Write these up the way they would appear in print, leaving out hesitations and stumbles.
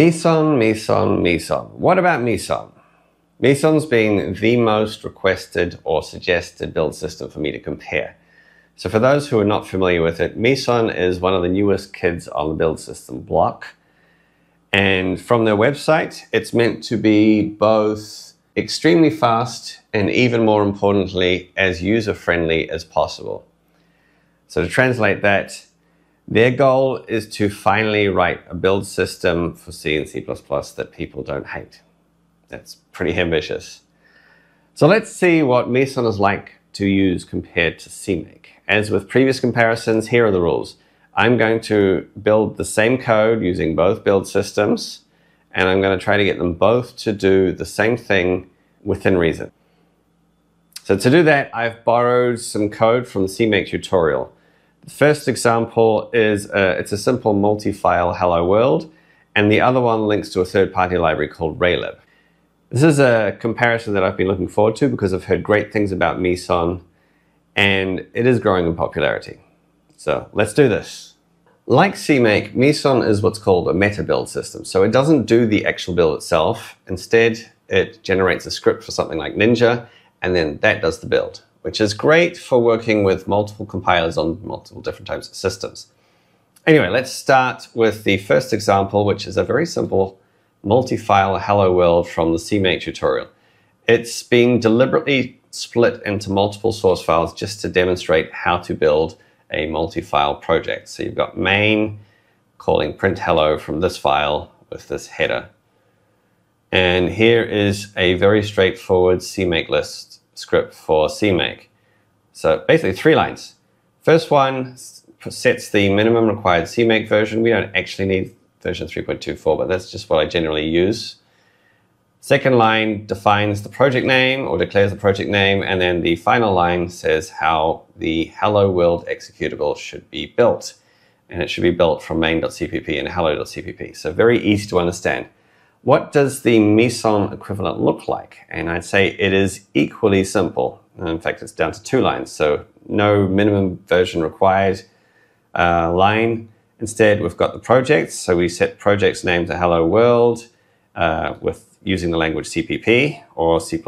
Meson. What about Meson? Meson's been the most requested or suggested build system for me to compare. So for those who are not familiar with it, Meson is one of the newest kids on the build system block. And from their website, it's meant to be both extremely fast and, even more importantly, as user-friendly as possible. So to translate that, their goal is to finally write a build system for C and C++ that people don't hate. That's pretty ambitious. So let's see what Meson is like to use compared to CMake. As with previous comparisons, here are the rules. I'm going to build the same code using both build systems, and I'm going to try to get them both to do the same thing within reason. So to do that, I've borrowed some code from the CMake tutorial. The first example is it's a simple multi-file hello world, and the other one links to a third-party library called Raylib. This is a comparison that I've been looking forward to because I've heard great things about Meson, and it is growing in popularity. So let's do this. Like CMake, Meson is what's called a meta build system. So it doesn't do the actual build itself. Instead, it generates a script for something like Ninja, and then that does the build, which is great for working with multiple compilers on multiple different types of systems. Anyway, let's start with the first example, which is a very simple multi-file hello world from the CMake tutorial. It's being deliberately split into multiple source files just to demonstrate how to build a multi-file project. So you've got main calling print hello from this file with this header. And here is a very straightforward CMake list script for CMake. So basically 3 lines. First one sets the minimum required CMake version. We don't actually need version 3.24, but that's just what I generally use. Second line defines the project name or declares the project name, and then the final line says how the hello world executable should be built. And it should be built from main.cpp and hello.cpp. So very easy to understand. What does the Meson equivalent look like? And I'd say it is equally simple. And in fact, it's down to 2 lines. So no minimum version required line. Instead, we've got the projects. So we set project's name to hello world with using the language CPP or C++.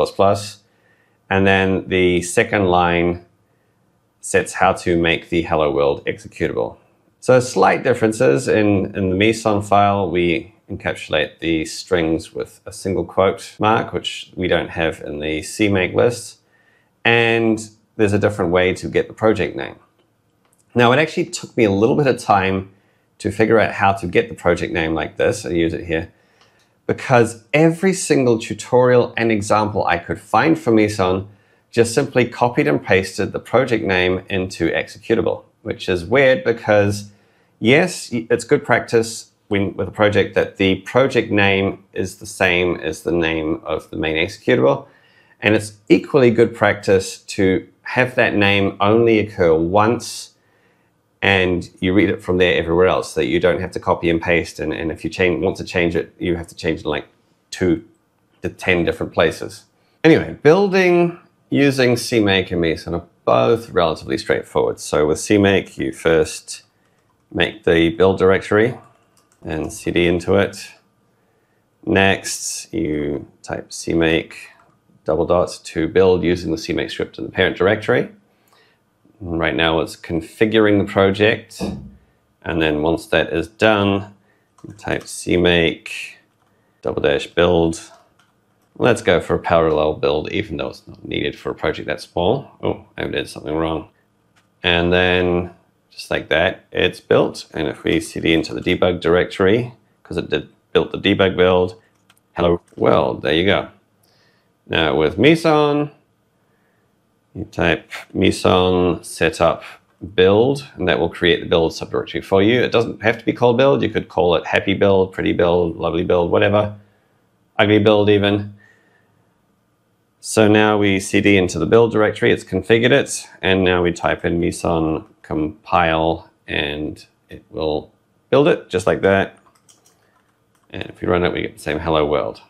And then the second line sets how to make the hello world executable. So slight differences. In the Meson file, we encapsulate the strings with a single quote mark, which we don't have in the CMake list. And there's a different way to get the project name. Now, it actually took me a little bit of time to figure out how to get the project name like this and use it here, because every single tutorial and example I could find for Meson just simply copied and pasted the project name into executable, which is weird because, yes, it's good practice with a project that the project name is the same as the name of the main executable, and it's equally good practice to have that name only occur once and you read it from there everywhere else, so that you don't have to copy and paste, and if you want to change it, you have to change it in like 2 to 10 different places. Anyway, building using CMake and Meson are both relatively straightforward. So with CMake, you first make the build directory and cd into it. Next, you type CMake ... to build using the CMake script in the parent directory. Right now it's configuring the project, and then once that is done, you type CMake ... build. Let's go for a parallel build, even though it's not needed for a project that small. Oh, I did something wrong. And then just like that, it's built. And if we cd into the debug directory, because it did build the debug build, hello world, there you go. Now with Meson, you type Meson setup build, and that will create the build subdirectory for you. It doesn't have to be called build. You could call it happy build, pretty build, lovely build, whatever, ugly build even. So now we cd into the build directory, it's configured it, and now we type in Meson compile and it will build it just like that. And if we run it, we get the same hello world.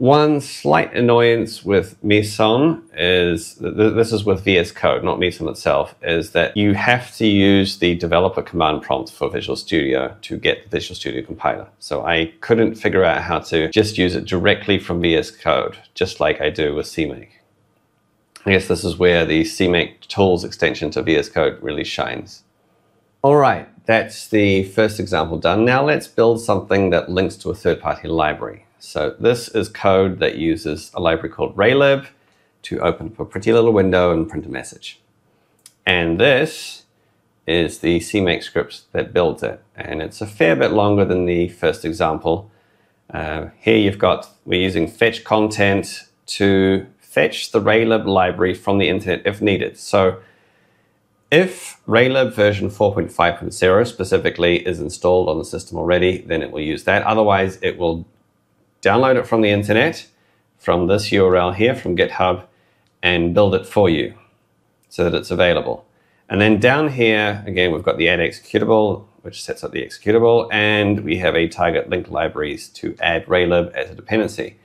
One slight annoyance with Meson is, this is with VS Code, not Meson itself, is that you have to use the developer command prompt for Visual Studio to get the Visual Studio compiler. So I couldn't figure out how to just use it directly from VS Code, just like I do with CMake. I guess this is where the CMake tools extension to VS Code really shines. All right, that's the first example done. Now let's build something that links to a third-party library. So this is code that uses a library called Raylib to open up a pretty little window and print a message. And this is the CMake script that builds it. And it's a fair bit longer than the first example. Here you've got, we're using fetch content to fetch the Raylib library from the internet if needed. So if Raylib version 4.5.0 specifically is installed on the system already, then it will use that. Otherwise, it will download it from the internet, from this URL here, from GitHub, and build it for you so that it's available. And then down here, again, we've got the add executable, which sets up the executable, and we have a target link libraries to add Raylib as a dependency.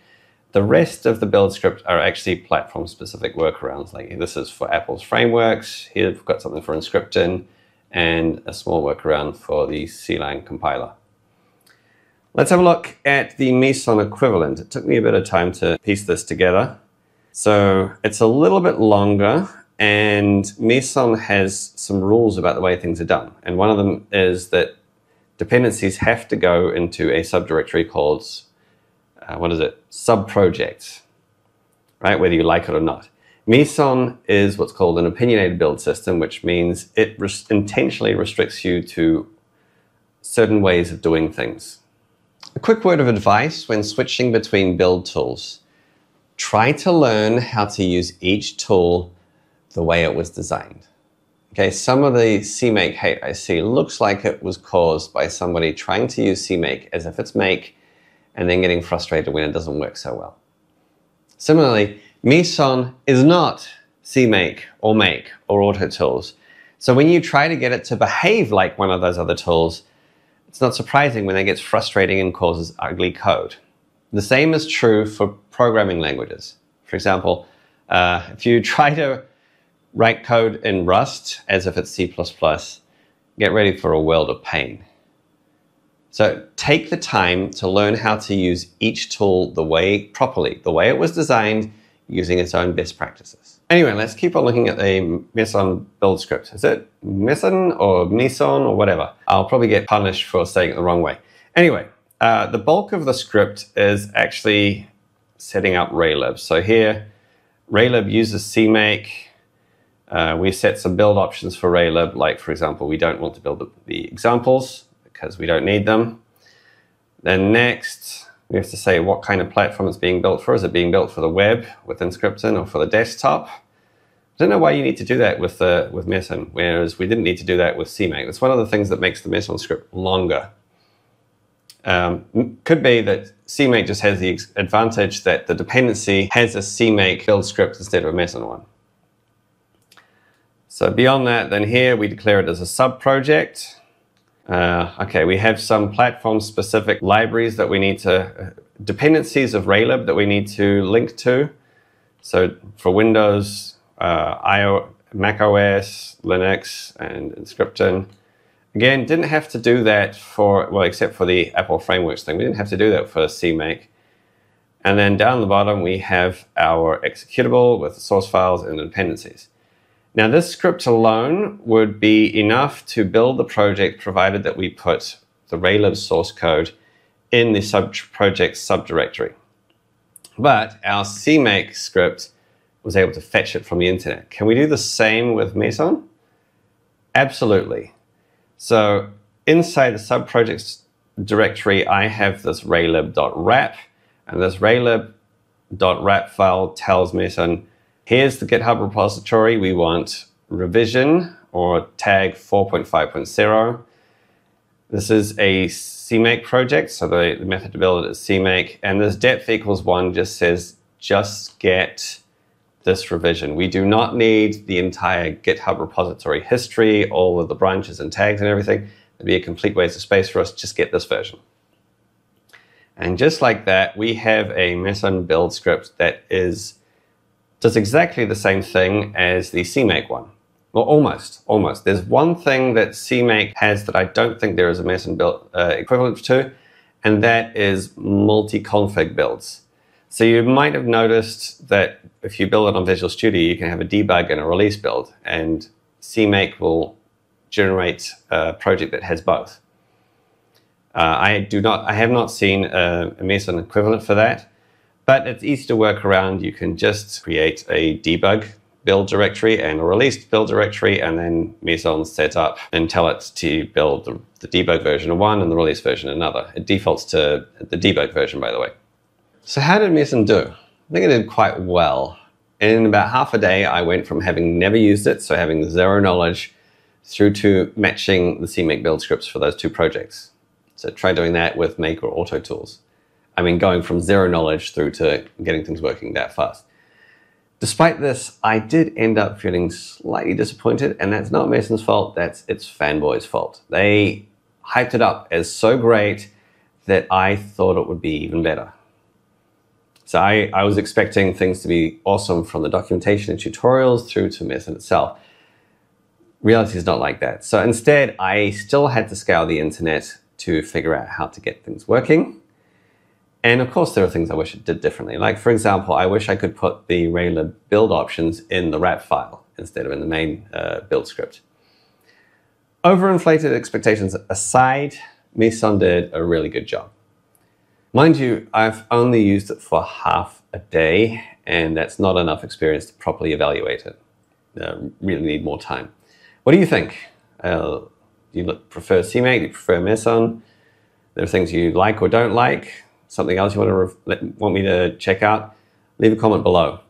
The rest of the build script are actually platform-specific workarounds. Like this is for Apple's frameworks, here we've got something for Emscripten, and a small workaround for the Clang compiler. Let's have a look at the Meson equivalent. It took me a bit of time to piece this together. So it's a little bit longer, and Meson has some rules about the way things are done. And one of them is that dependencies have to go into a subdirectory called, subprojects, right? Whether you like it or not. Meson is what's called an opinionated build system, which means it intentionally restricts you to certain ways of doing things. A quick word of advice when switching between build tools. Try to learn how to use each tool the way it was designed. Okay, some of the CMake hate I see looks like it was caused by somebody trying to use CMake as if it's make and then getting frustrated when it doesn't work so well. Similarly, Meson is not CMake or Make or AutoTools. So when you try to get it to behave like one of those other tools, it's not surprising when that gets frustrating and causes ugly code. The same is true for programming languages. For example, if you try to write code in Rust as if it's C++, get ready for a world of pain. So take the time to learn how to use each tool properly, the way it was designed, using its own best practices. Anyway, let's keep on looking at the Meson build script. Is it Meson or Meson or whatever? I'll probably get punished for saying it the wrong way. Anyway, the bulk of the script is actually setting up Raylib. So here, Raylib uses CMake. We set some build options for Raylib, like for example, we don't want to build the examples because we don't need them. Then next, we have to say what kind of platform it's being built for. Is it being built for the web with Emscripten or for the desktop? I don't know why you need to do that with Meson, whereas we didn't need to do that with CMake. That's one of the things that makes the Meson script longer. Could be that CMake just has the advantage that the dependency has a CMake build script instead of a Meson one. So beyond that, then here we declare it as a sub-project. Okay, we have some platform-specific libraries that we need to, dependencies of Raylib that we need to link to. So for Windows, Mac OS, Linux, and Emscripten. Again, didn't have to do that for, well, except for the Apple frameworks thing. We didn't have to do that for CMake. And then down the bottom, we have our executable with the source files and dependencies. Now this script alone would be enough to build the project provided that we put the Raylib source code in the project subdirectory. But our CMake script was able to fetch it from the internet. Can we do the same with Meson? Absolutely. So inside the subprojects directory, I have this raylib.wrap, and this raylib.wrap file tells Meson, here's the GitHub repository. We want revision or tag 4.5.0. This is a CMake project, so the method to build it is CMake. And this depth=1 just says, just get this revision. We do not need the entire GitHub repository history, all of the branches and tags and everything. It'd be a complete waste of space for us. Just get this version. And just like that, we have a Meson build script that does exactly the same thing as the CMake one. Well, almost. There's one thing that CMake has that I don't think there is a Meson build equivalent to, and that is multi-config builds. So you might have noticed that if you build it on Visual Studio, you can have a debug and a release build, and CMake will generate a project that has both. I have not seen a Meson equivalent for that, but it's easy to work around. You can just create a debug build directory and a release build directory, and then Meson set up and tell it to build the debug version of one and the release version of another. It defaults to the debug version, by the way. So how did Meson do? I think it did quite well. In about half a day, I went from having never used it, so having zero knowledge, through to matching the CMake build scripts for those two projects. So try doing that with Make or AutoTools. I mean, going from zero knowledge through to getting things working that fast. Despite this, I did end up feeling slightly disappointed, and that's not Meson's fault, that's its fanboys' fault. They hyped it up as so great that I thought it would be even better. So I was expecting things to be awesome from the documentation and tutorials through to Meson itself. Reality is not like that. So instead, I still had to scour the internet to figure out how to get things working. And of course, there are things I wish it did differently. Like, for example, I wish I could put the Raylib build options in the wrap file instead of in the main build script. Overinflated expectations aside, Meson did a really good job. Mind you, I've only used it for half a day, and that's not enough experience to properly evaluate it. Really need more time. What do you think? Do you prefer CMake? Do you prefer Meson? There are things you like or don't like. Something else you want me to check out? Leave a comment below.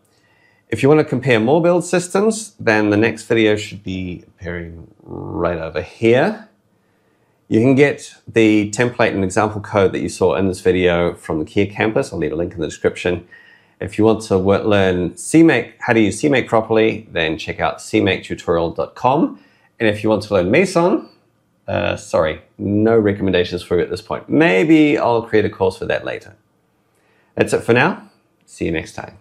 If you want to compare more build systems, then the next video should be appearing right over here. You can get the template and example code that you saw in this video from the Kea Campus. I'll leave a link in the description. If you want to learn CMake, how to use CMake properly, then check out cmaketutorial.com. And if you want to learn Meson, sorry, no recommendations for you at this point. Maybe I'll create a course for that later. That's it for now. See you next time.